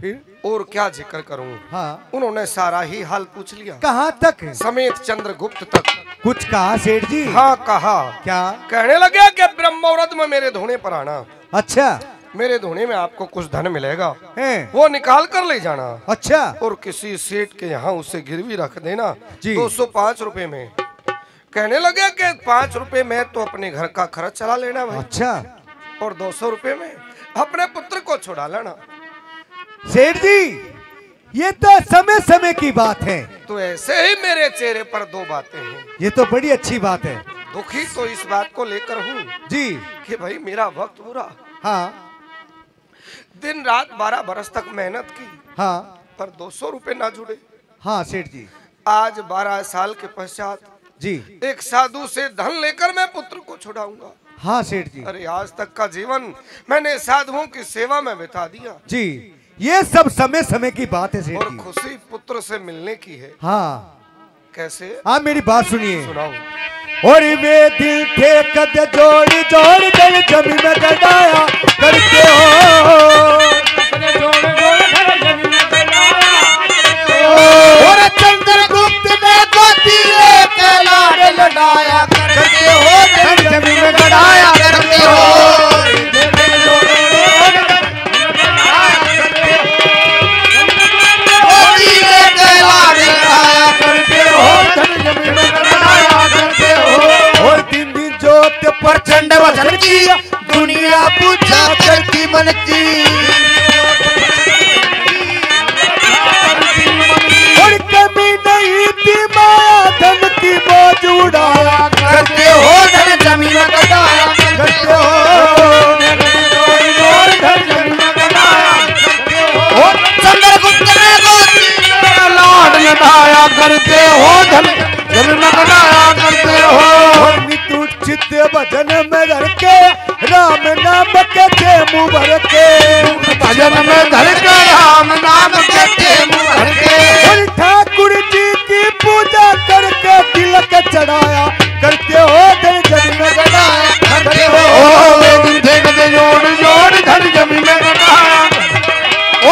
फिर और क्या जिक्र करूं? हाँ, उन्होंने सारा ही हाल पूछ लिया। कहाँ तक? समेत चंद्रगुप्त तक। कुछ कहा सेठ जी? हाँ कहा। क्या कहने लगे कि ब्रह्म मुहूर्त में मेरे धोने पर आना। अच्छा, मेरे धोने में आपको कुछ धन मिलेगा वो निकाल कर ले जाना। अच्छा, और किसी सेठ के यहाँ उसे गिरवी रख देना दो सौ पाँच रुपए में। कहने लगे कि पाँच रुपए में तो अपने घर का खर्च चला लेना भाई। अच्छा, और दो सौ रुपए में अपने पुत्र को छुड़ा लेना। सेठ जी ये तो समय समय की बात है। तो ऐसे ही मेरे चेहरे पर दो बातें हैं। ये तो बड़ी अच्छी बात है। दुखी तो इस बात को लेकर हूँ जी कि भाई मेरा वक्त बुरा। हाँ, दिन रात बारह बरस तक मेहनत की। हाँ, पर दो सौ रूपये ना जुड़े। हाँ सेठ जी, आज बारह साल के पश्चात जी एक साधु से धन लेकर मैं पुत्र को छुड़ाऊंगा। हाँ सेठ जी, अरे आज तक का जीवन मैंने साधुओं की सेवा में बिता दिया जी। ये सब समय समय की बात है और खुशी पुत्र से मिलने की है। हाँ कैसे? हाँ मेरी बात सुनिए, सुनाओ। और वे दिल थे कद जोड़ जोड़ दिल जमी में गड़ाया करते हो और चंद्रगुप्त ने गोदी लेके लाड़ लड़ाया करते हो दिल जमी में गड़ाया करते हो। प्रचंड वजन की दुनिया पूजा करती मन की और कमी नहीं थी माया धन की बोझ उड़ाया करते हो धन जमीन कटाया करते हो धन जमीन कटाया करते हो चंद्रगुप्त ने गोदी में लाड लड़ाया करते हो धन जमीन कटाया करते हो। चित्ते भजन में धर के राम नाम के थे मुँह भर के भजन में धर के राम नाम के थे मुँह भर के ठाकुर जी की पूजा करके तिलक चढ़ाया करते हो धन जमी में गड़ाया करते हो जोड़ जोड़ धन जमी में गड़ाया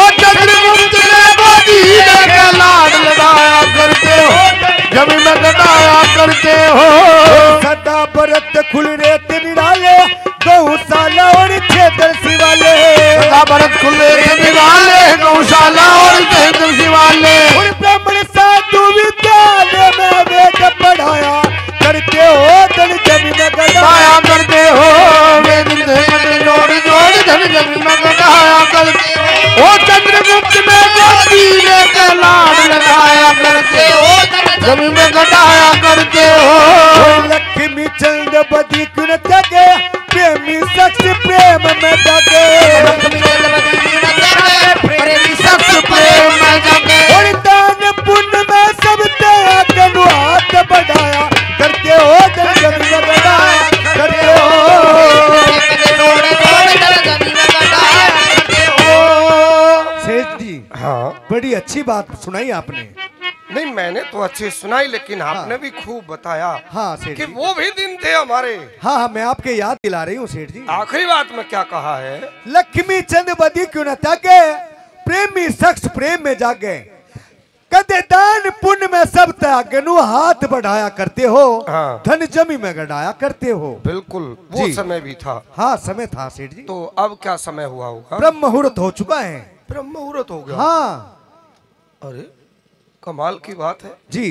और चंद्रगुप्त ने गोदी लेके लाड लगाया करते हो जमी में गड़ाया करते हो। परत खुल रेत निराले गौशाला और क्षेत्र शिवाले सदा परत खुल रेत निराले गौशाला और क्षेत्र शिवाले। विद्यालय में वेद पढ़ाया, करते हो धन जमी में गढ़ाया, करते हो वेद जोड़ जोड़ धन जमी में गढ़ाया, करते हो चंद्रगुप्त में ज्योति ने लाड लगाया, करते हो जमी में गढ़ाया, करते हो लक्ष्मी चंद बदी गुण जगे, प्रेमी शख्स प्रेम में जगे, प्रेमी शख्स प्रेम में जगे, और दान पुण्य में सब तेरा कनु हाथ बढ़ाया, करते हो धन जमी में गढ़ाया, करते हो सेठ जी। हाँ, बड़ी अच्छी बात सुनाई आपने। नहीं, मैंने तो अच्छी सुनाई, लेकिन आपने हाँ, भी खूब बताया। हाँ सेठ जी, कि वो भी दिन थे हमारे। हाँ हाँ, मैं आपके याद दिला रही हूँ सेठ जी। आखिरी बात में क्या कहा है? लक्ष्मी चंद बदी क्यों न ताके, प्रेमी शख्स प्रेम में जागे, कदे दान पुण्य में सब त्यागनु हाथ बढ़ाया, करते हो हाँ, धन जमी में गढ़ाया, करते हो। बिल्कुल, वो समय भी था। हाँ, समय था सेठ जी। तो अब क्या समय हुआ होगा? ब्रह्म मुहूर्त हो चुका है। ब्रह्म मुहूर्त हो गया? हाँ। अरे कमाल की बात है जी,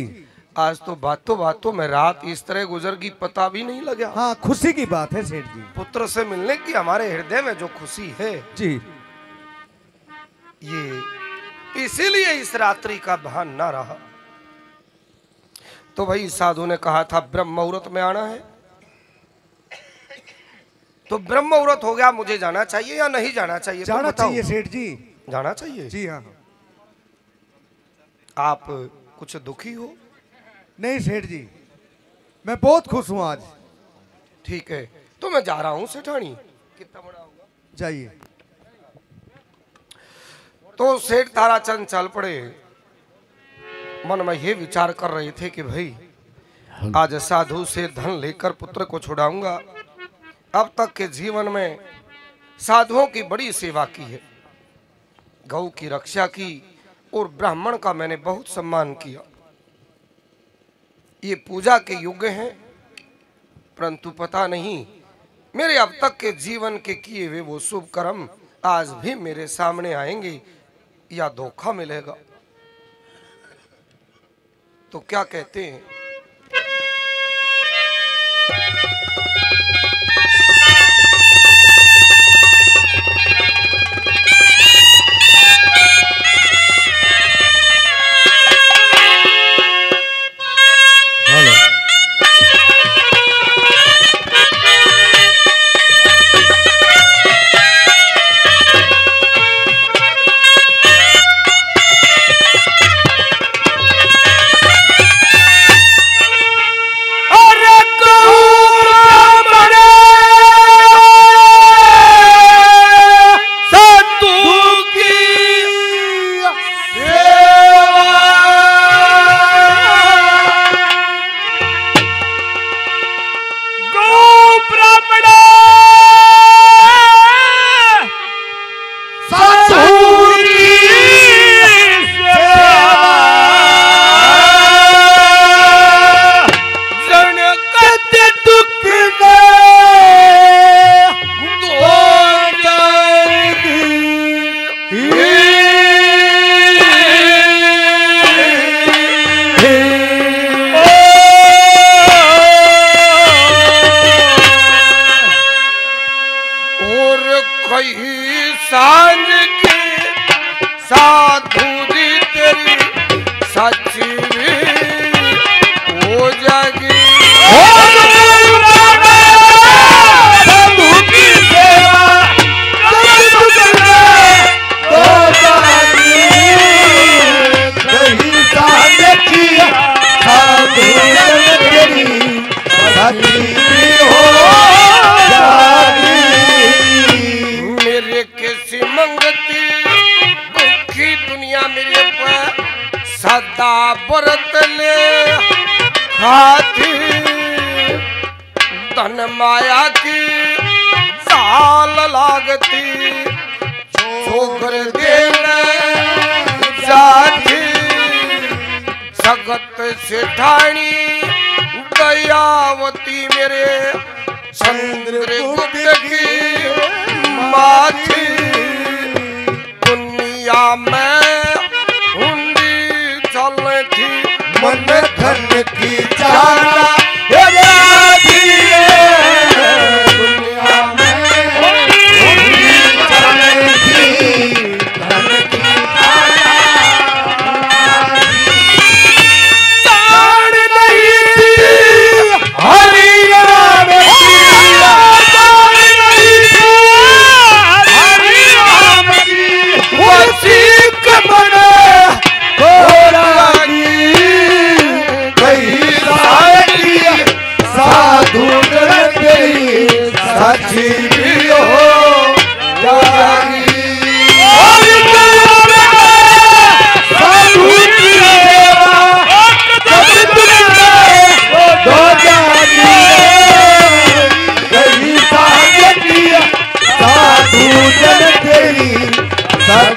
आज तो बातों बातों में रात इस तरह गुजर गई, पता भी नहीं लगा। हाँ, खुशी की बात है सेठ जी। पुत्र से मिलने की हमारे हृदय में जो खुशी है जी, ये इसीलिए इस रात्रि का भान ना रहा। तो भाई साधु ने कहा था ब्रह्म मुहूर्त में आना है, तो ब्रह्म मुहूर्त हो गया। मुझे जाना चाहिए या नहीं जाना चाहिए? जाना तो चाहिए सेठ जी, जाना चाहिए जी। हाँ, आप कुछ दुखी हो? नहीं सेठ जी, मैं बहुत खुश हूँ आज। ठीक है, तो मैं जा रहा हूँ सेठानी। कितना बड़ा होगा? जाइए। तो सेठ ताराचंद चल पड़े। मन में ये विचार कर रहे थे कि भाई आज साधु से धन लेकर पुत्र को छुड़ाऊंगा। अब तक के जीवन में साधुओं की बड़ी सेवा की है, गौ की रक्षा की, और ब्राह्मण का मैंने बहुत सम्मान किया। ये पूजा के योग्य हैं, परंतु पता नहीं मेरे अब तक के जीवन के किए हुए वो शुभ कर्म आज भी मेरे सामने आएंगे या धोखा मिलेगा। तो क्या कहते हैं?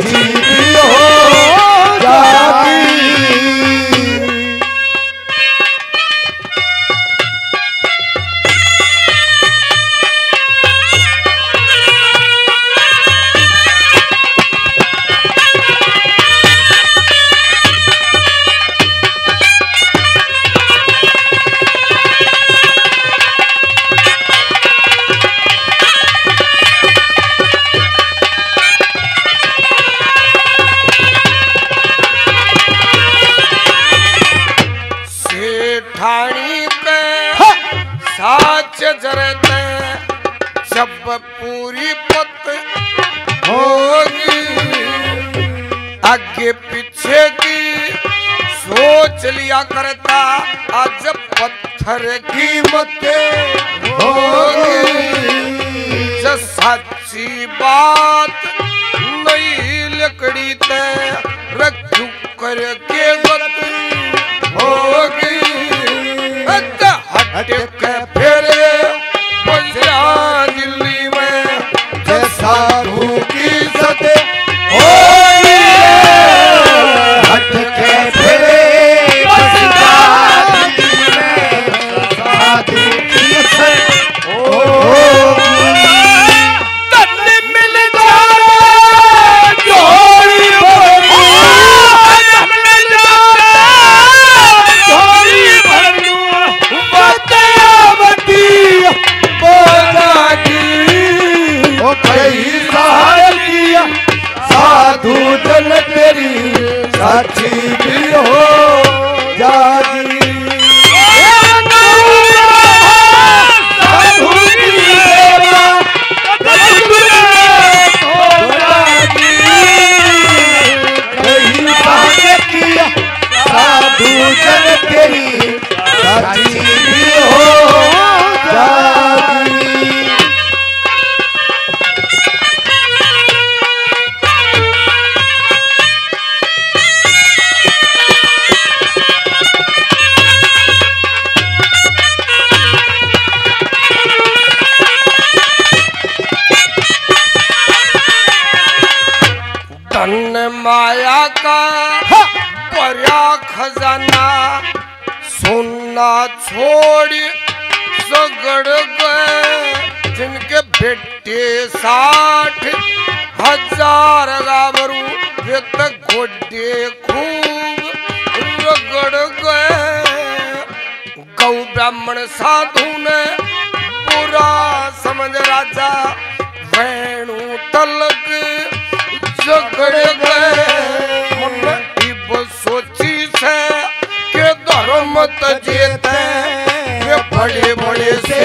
अजीब हो जाती। जब पूरी पत होगी आगे पीछे की सोच लिया करता, आज पत्थर की मत होगी। सच्ची बात नहीं लकड़ी ते रखू करके मत होगी। हट के फेरे दिल्ली में जैसा की सते हो हटके फेरे माया का बड़ा खजाना सुनना छोड़ सगड़ गए। जिनके बेटे साठ हजार गावरू वे तक गोडे खूब रगड़ गए। गौ ब्राह्मण साधु ने पूरा समझ राजा वेणु तलक झगड़े गए। सोची से के धर्म जेते ये बड़े बड़े से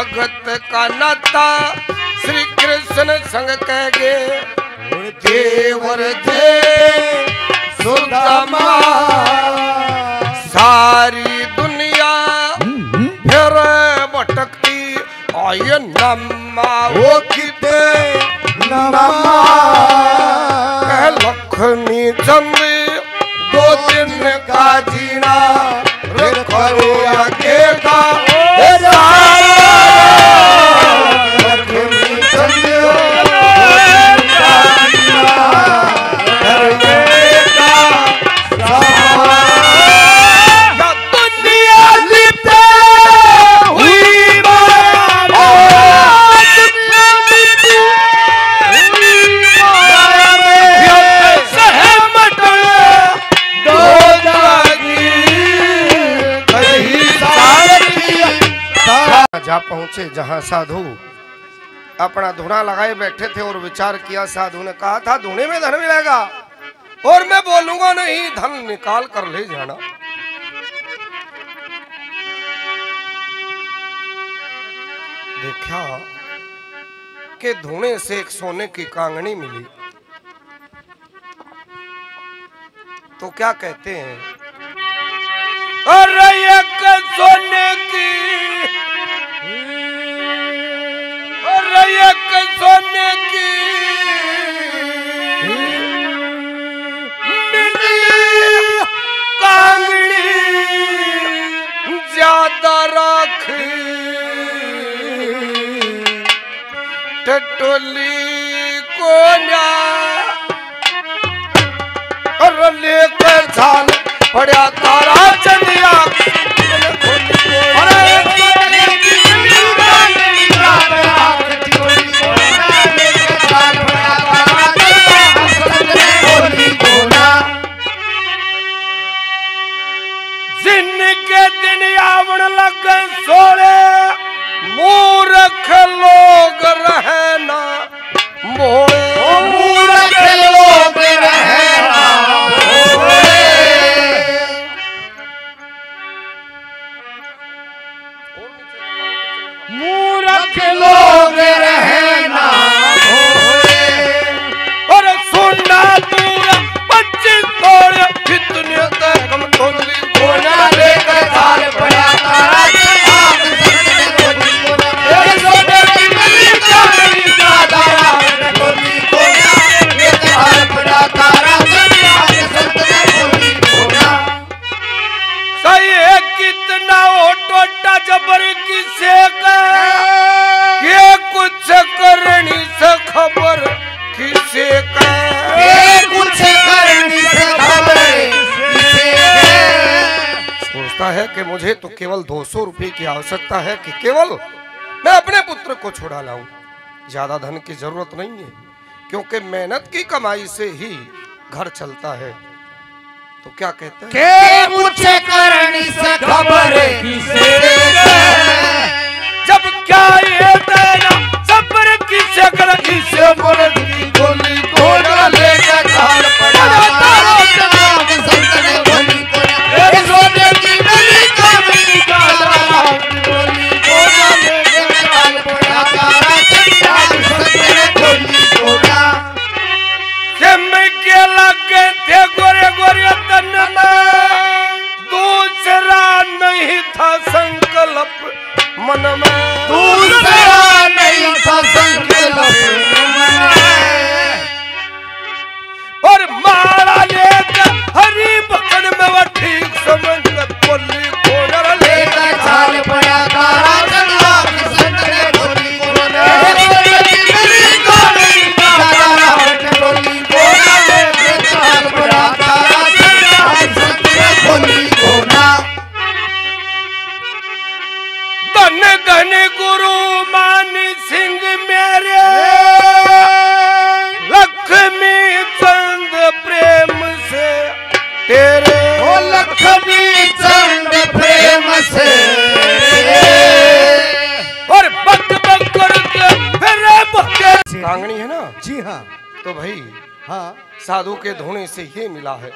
भगत का नाता श्री कृष्ण बचन संग कह गे देवर थे सुदामा सारी दुनिया फिर भटकती आय नम्मा वो किते नम्मा लक्ष्मी चंद दो दिन का जीना रखो आगे का पहुंचे जहां साधु अपना धुना लगाए बैठे थे और विचार किया। साधु ने कहा था धुने में धन मिलेगा और मैं बोलूंगा नहीं, धन निकाल कर ले जाना। देखा कि धुने से एक सोने की कांगनी मिली। तो क्या कहते हैं, अरे एक सोने की एक सोने की कांगड़ी ज्यादा राखी टटोली को ना और लेकर झाल पड़ा ताराचंद कि मुझे तो केवल दो सौ रुपये की आवश्यकता है कि केवल मैं अपने पुत्र को छुड़ा लाऊं। ज्यादा धन की जरूरत नहीं है क्योंकि मेहनत की कमाई से ही घर चलता है। तो क्या कहते हैं के मुझे करनी से खबर किसे जब क्या ये तेरा सब्र किसे कर किसे बोलती गोली घोड़ा लेकर घर पड़ा मन में दूसरा नहीं था संकल्प और मारा ले हरी बकन में वह ठीक समझ बोली कोडर लेकर चाल पड़ा ताराचंद है ना। जी हाँ। तो भाई हाँ साधु के धुने से ये मिला है।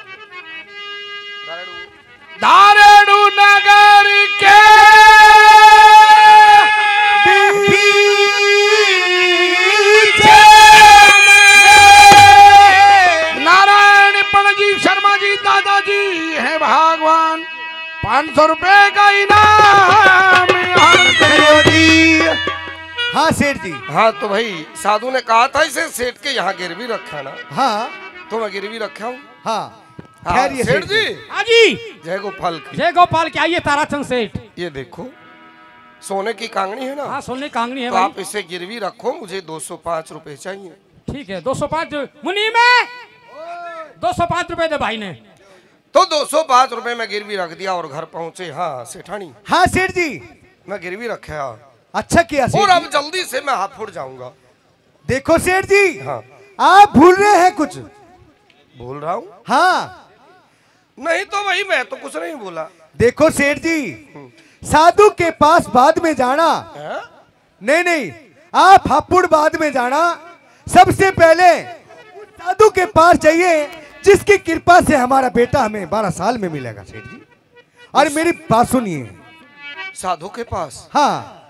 दारू नगर के बीच पाँच सौ रुपए का इनाम। हाँ सेठ जी। हाँ तो भाई साधु ने कहा था इसे सेठ के यहाँ गिरवी रखा ना। हाँ तो मैं गिरवी रखा हूँ। हाँ, हाँ सेठ जी। हाँ जी जय गोपाल की। जय गोपाल की। आइए ताराचंद सेठ, ये देखो सोने की कांगनी है ना। हाँ सोने की कांगनी है। तो आप इसे गिरवी रखो, मुझे दो सौ पाँच रुपए चाहिए। ठीक है दो सौ पाँच मुनि में दो सौ पाँच रुपए दे भाई ने। तो दो सौ पाँच रुपए में गिरवी रख दिया और घर पहुँचे। हाँ सेठानी। हाँ सेठ जी मैं गिरवी रखा। अच्छा किया। और अब जल्दी से मैं हापुड़ जाऊंगा। देखो सेठ जी। हाँ आप भूल रहे हैं कुछ। भूल रहा हूँ? हाँ नहीं तो भाई मैं तो कुछ नहीं बोला। देखो सेठ जी साधु के पास बाद में जाना है? नहीं नहीं आप हापुड़ बाद में जाना, सबसे पहले साधु के पास जाइए जिसकी कृपा से हमारा बेटा हमें बारह साल में मिलेगा। सेठ जी और मेरी बात सुनिए। साधु के पास? हाँ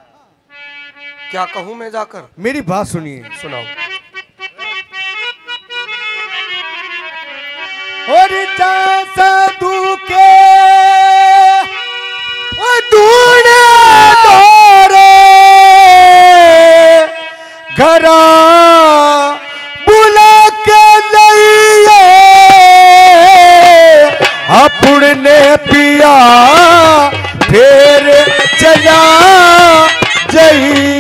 क्या कहूं मैं जाकर? मेरी बात सुनिए। सुनाओ। और साधु के घरा बुला के लिए अपने पिया फिर चला जई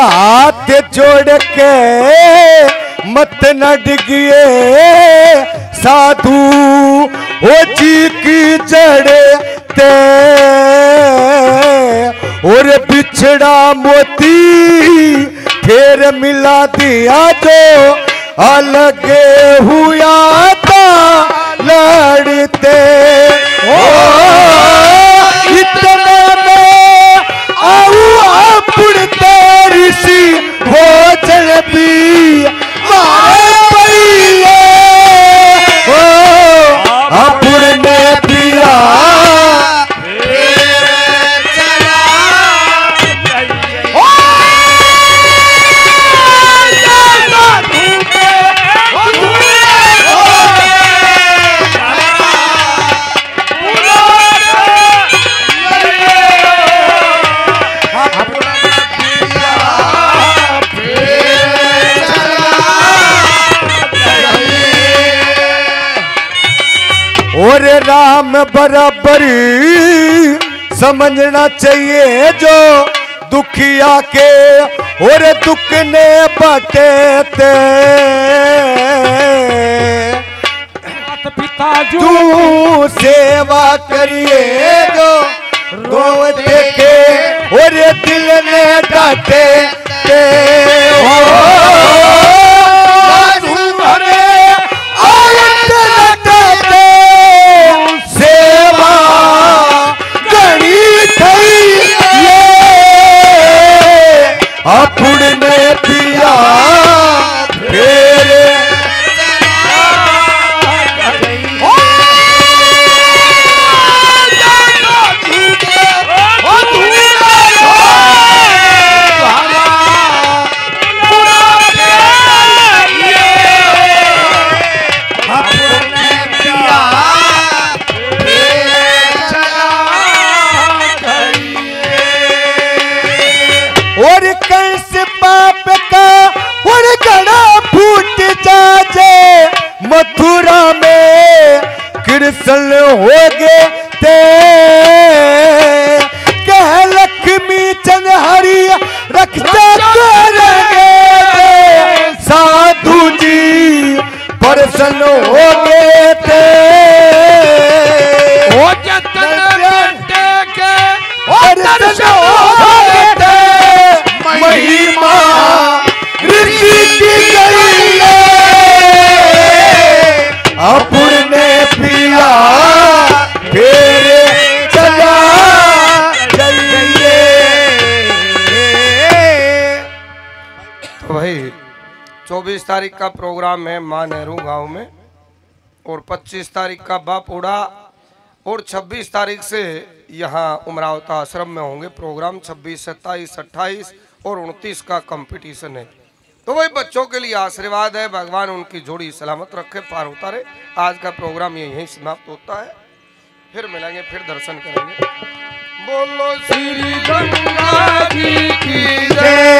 हाथ जोड़ के मत न डिगिए साधु ओ जी की जड़ते और पिछड़ा मोती फिर मिला दिया तो अलग हुआ था लड़ते ओ इतना में आओ अपने हो चलती अपने पिया और राम बराबरी समझना चाहिए जो दुखिया के और दुख ने बाटे थे पिता जू सेवा करिए जो रोते के और दिल ने डाटे थे हो अपने पिया तेरे चला गई होगे ते कह लक्ष्मी चंद हरि रखते करेंगे साधु जी परसन होगे ते हो महिमा ऋषि की गई अपने पिया फेरे चला तो भाई चौबीस तारीख का प्रोग्राम है मां नेहरू गांव में और पच्चीस तारीख का बापुड़ा और छब्बीस तारीख से यहाँ उमरावत आश्रम में होंगे प्रोग्राम। छब्बीस सत्ताईस अट्ठाईस और उनतीस का कंपटीशन है। तो भाई बच्चों के लिए आशीर्वाद है, भगवान उनकी जोड़ी सलामत रखे, पार उतारे। आज का प्रोग्राम ये यहीं समाप्त होता है, फिर मिलेंगे, फिर दर्शन करेंगे। बोलो श्री गंगा जी की जय।